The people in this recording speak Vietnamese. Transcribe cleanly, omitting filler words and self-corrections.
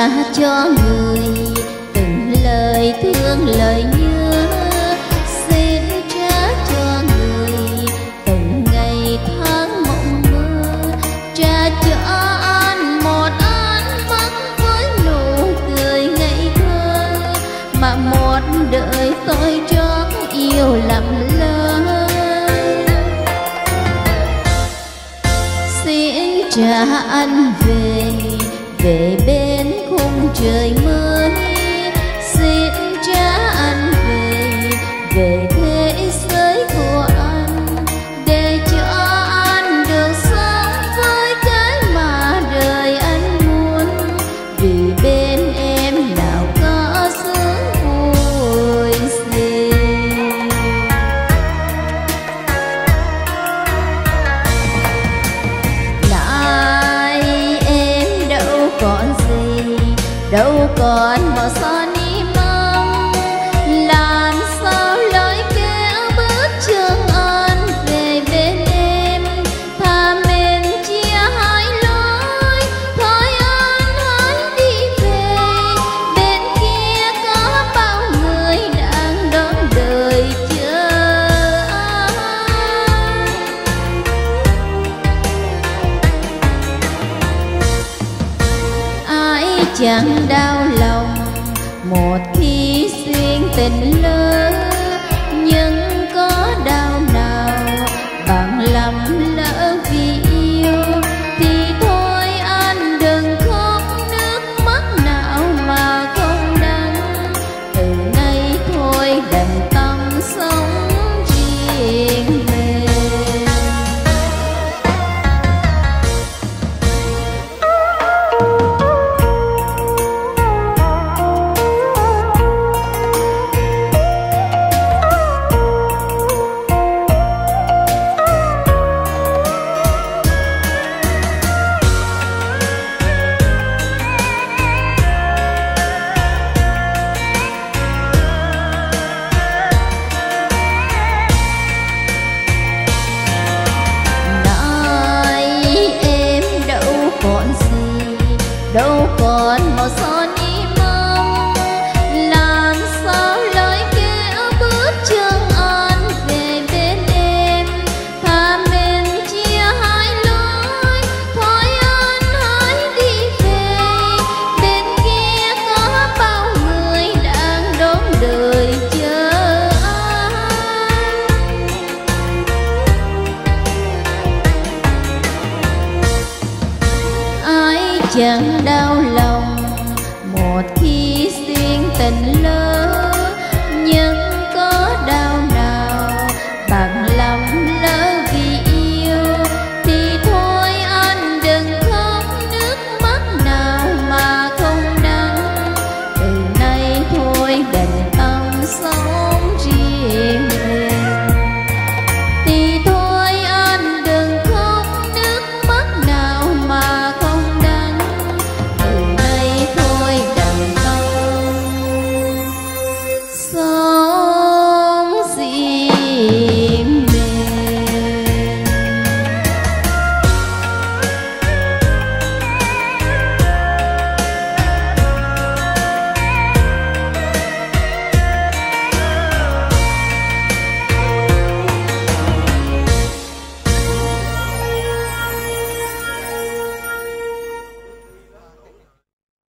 ta cho người từng lời thương lời nhớ, xin trả cho người từng ngày tháng mộng mơ, trả cho anh một ánh mắt với nụ cười ngây thơ mà một đời tôi trót yêu lầm lỡ. Xin trả anh về về bên khung trời mới, xin trả anh về về thế giới của anh, để cho anh được sống với cái mà đời anh muốn, vì bên em nào có sướng vui gì. Còn gì đâu còn màu son ni mong, làm sao lối kéo bước chân anh về bên em, thà mình chia hai lối, thôi anh hãy đi về. Bên kia có bao người đang đón đời chờ chẳng đau lòng một khi duyên tình lỡ.